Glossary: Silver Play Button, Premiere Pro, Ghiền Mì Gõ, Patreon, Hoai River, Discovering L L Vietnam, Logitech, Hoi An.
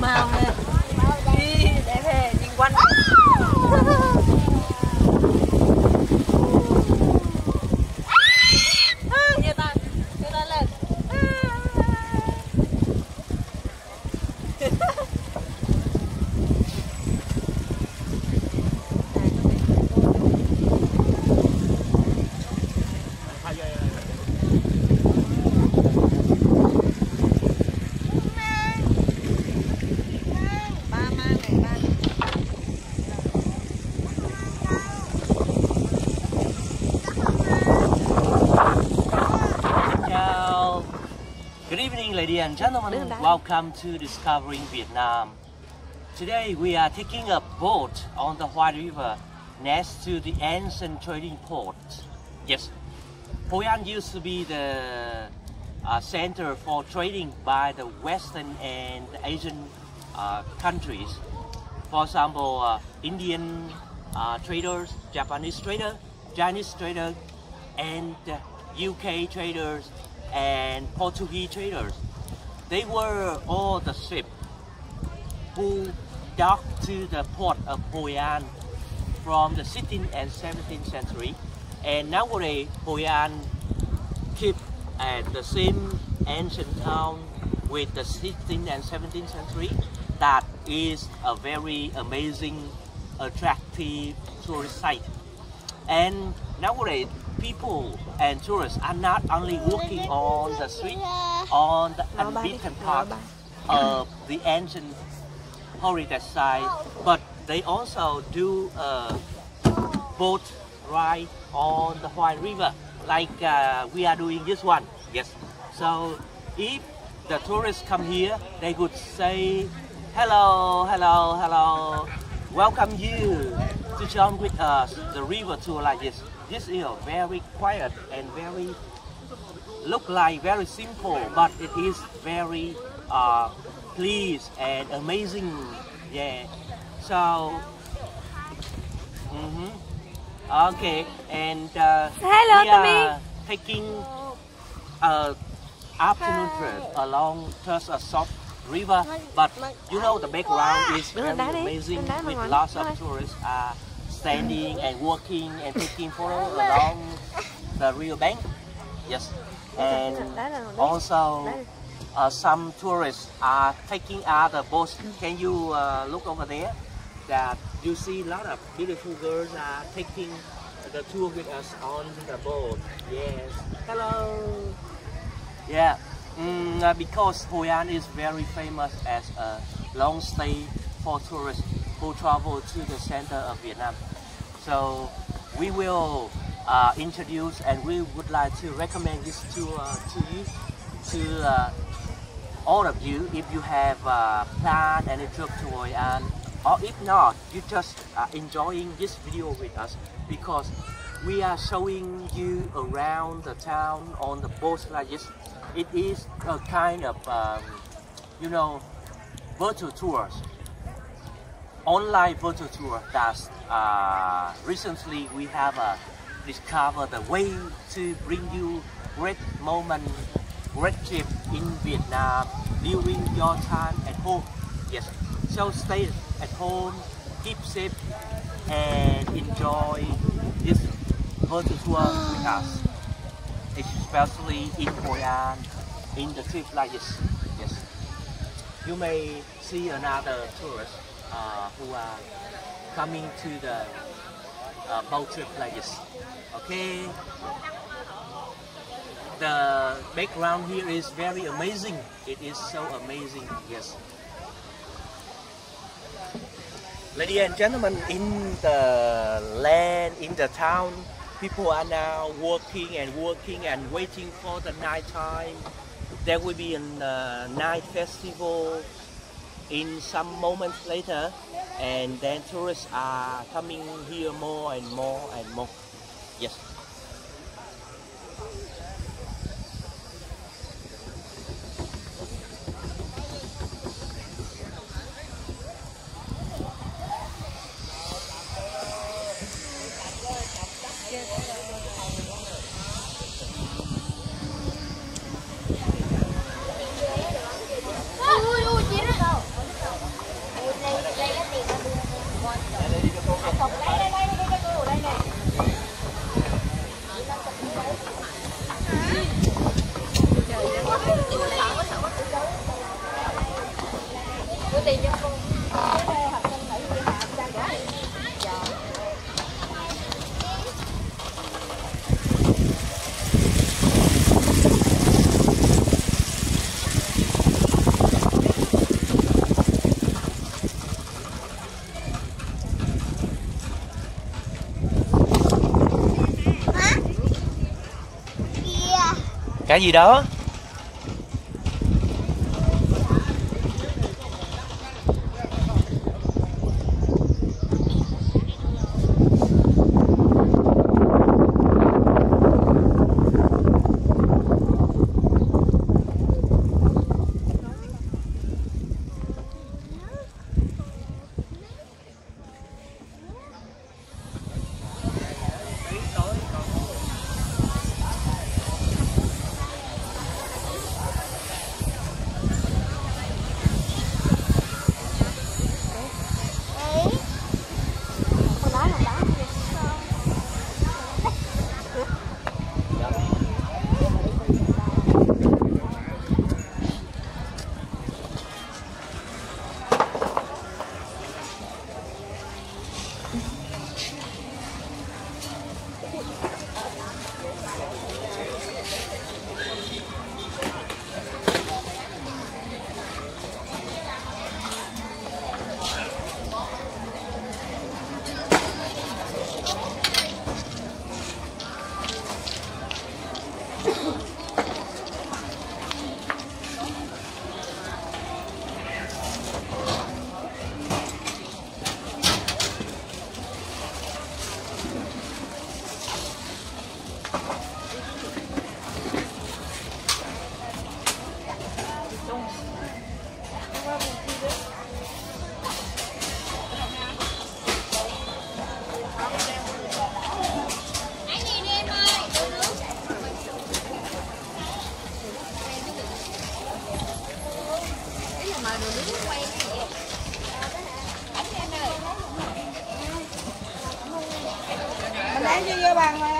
nhưng mà đi để về nhìn quanh. Ladies and gentlemen, welcome to Discovering Vietnam. Today we are taking a boat on the Hoai River next to the ancient trading port. Yes, Hoi An used to be the center for trading by the Western and Asian countries. For example, Indian traders, Japanese traders, Chinese traders, and UK traders and Portuguese traders. They were all the ships who docked to the port of Hoi An from the 16th and 17th century, and nowadays Hoi An keep at the same ancient town with the 16th and 17th century. That is a very amazing, attractive tourist site. And nowadays people and tourists are not only walking on the street, on the unbeaten path of the ancient heritage site, but they also do a boat ride on the Hoai River, like we are doing this one. Yes. So if the tourists come here, they would say, "Hello, hello, hello. Welcome you to join with us the river tour like this." This is very quiet and very look like very simple, but it is very pleased and amazing. Yeah. So, okay, and hello, we are taking an afternoon trip along just a soft river, but you know the background is very amazing with lots of tourists are standing and walking and taking photos along the river bank. Yes, and also some tourists are taking other boats. Can you look over there? That you see a lot of beautiful girls are taking the tour with us on the boat. Yes. Hello. Yeah. Because Hoi An is very famous as a long stay for tourists who travel to the center of Vietnam. So we will introduce and we would like to recommend this tour to you, to all of you, if you have planned any trip to Hoi An, or if not, you just are enjoying this video with us, because we are showing you around the town on the boat like this. It is a kind of, you know, virtual tours, online virtual tour that recently we have discovered the way to bring you great moment, great trip in Vietnam during your time at home. Yes, so stay at home, keep safe, and enjoy this virtual tour with us, especially in Hoi An, in the trip like this. Yes, you may see another tourist who are coming to the boat trip like this. Okay, the background here is very amazing. It is so amazing. Yes, ladies and gentlemen, in the land, in the town, people are now working and waiting for the night time. There will be a night festival in some moments later, and then tourists are coming here more and more and more. Yes. Cái gì đó? Hãy subscribe cho kênh Ghiền Mì Gõ Để không bỏ lỡ những video hấp dẫn.